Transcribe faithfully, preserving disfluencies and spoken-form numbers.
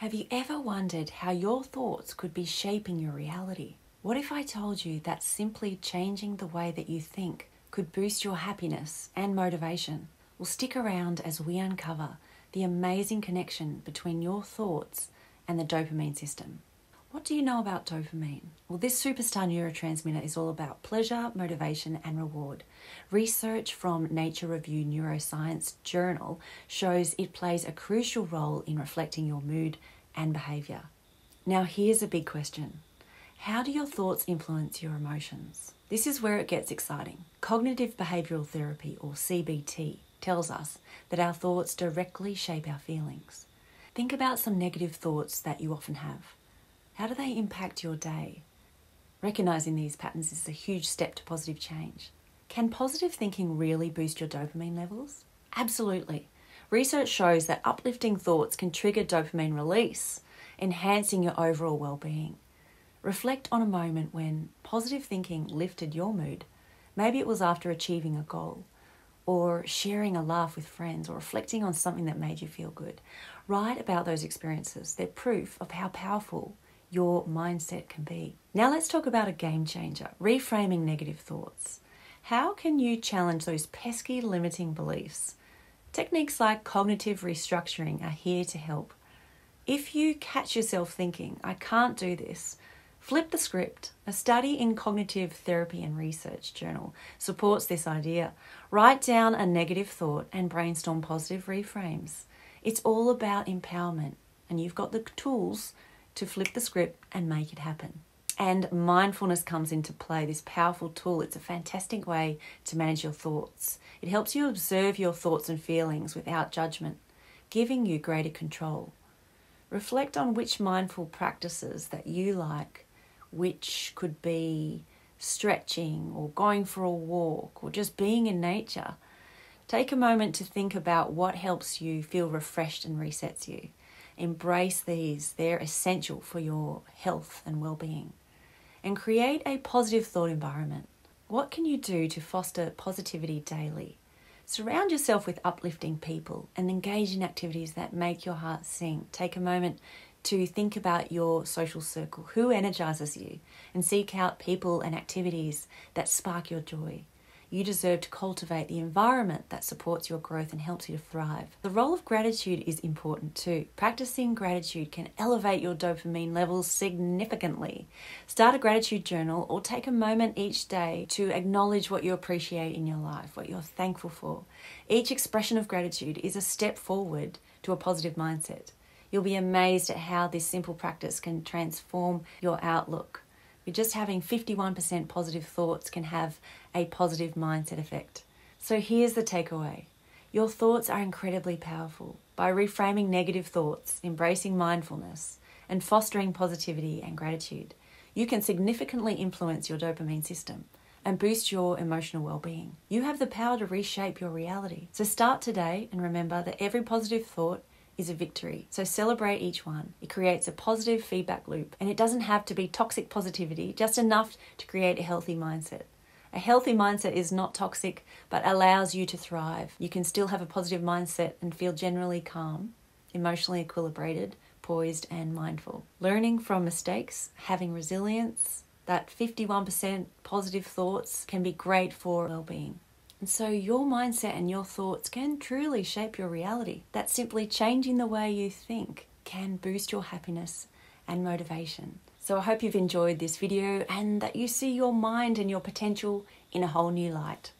Have you ever wondered how your thoughts could be shaping your reality? What if I told you that simply changing the way that you think could boost your happiness and motivation? Well, stick around as we uncover the amazing connection between your thoughts and the dopamine system. What do you know about dopamine? Well, this superstar neurotransmitter is all about pleasure, motivation, and reward. Research from Nature Review Neuroscience Journal shows it plays a crucial role in reflecting your mood and behavior. Now, here's a big question. How do your thoughts influence your emotions? This is where it gets exciting. Cognitive Behavioral Therapy, or C B T, tells us that our thoughts directly shape our feelings. Think about some negative thoughts that you often have. How do they impact your day? Recognizing these patterns is a huge step to positive change. Can positive thinking really boost your dopamine levels? Absolutely. Research shows that uplifting thoughts can trigger dopamine release, enhancing your overall well-being. Reflect on a moment when positive thinking lifted your mood. Maybe it was after achieving a goal, or sharing a laugh with friends, or reflecting on something that made you feel good. Write about those experiences. They're proof of how powerful your mindset can be. Now let's talk about a game changer, reframing negative thoughts. How can you challenge those pesky limiting beliefs? Techniques like cognitive restructuring are here to help. If you catch yourself thinking, I can't do this, flip the script. A study in Cognitive Therapy and Research Journal supports this idea. Write down a negative thought and brainstorm positive reframes. It's all about empowerment, and you've got the tools to flip the script and make it happen. And mindfulness comes into play, this powerful tool. It's a fantastic way to manage your thoughts. It helps you observe your thoughts and feelings without judgment, giving you greater control. Reflect on which mindful practices that you like, which could be stretching or going for a walk or just being in nature. Take a moment to think about what helps you feel refreshed and resets you. Embrace these, they're essential for your health and well-being. And create a positive thought environment. What can you do to foster positivity daily? Surround yourself with uplifting people and engage in activities that make your heart sing. Take a moment to think about your social circle, who energizes you, and seek out people and activities that spark your joy. You deserve to cultivate the environment that supports your growth and helps you to thrive. The role of gratitude is important too. Practicing gratitude can elevate your dopamine levels significantly. Start a gratitude journal or take a moment each day to acknowledge what you appreciate in your life, what you're thankful for. Each expression of gratitude is a step forward to a positive mindset. You'll be amazed at how this simple practice can transform your outlook. Just having fifty-one percent positive thoughts can have a positive mindset effect. So here's the takeaway. Your thoughts are incredibly powerful. By reframing negative thoughts, embracing mindfulness, and fostering positivity and gratitude, you can significantly influence your dopamine system and boost your emotional well-being. You have the power to reshape your reality. So start today, and remember that every positive thought is a victory. So celebrate each one. It creates a positive feedback loop, and it doesn't have to be toxic positivity, just enough to create a healthy mindset. A healthy mindset is not toxic, but allows you to thrive. You can still have a positive mindset and feel generally calm, emotionally equilibrated, poised, and mindful. Learning from mistakes, having resilience, that fifty-one percent positive thoughts can be great for well-being. And so your mindset and your thoughts can truly shape your reality. That simply changing the way you think can boost your happiness and motivation. So I hope you've enjoyed this video and that you see your mind and your potential in a whole new light.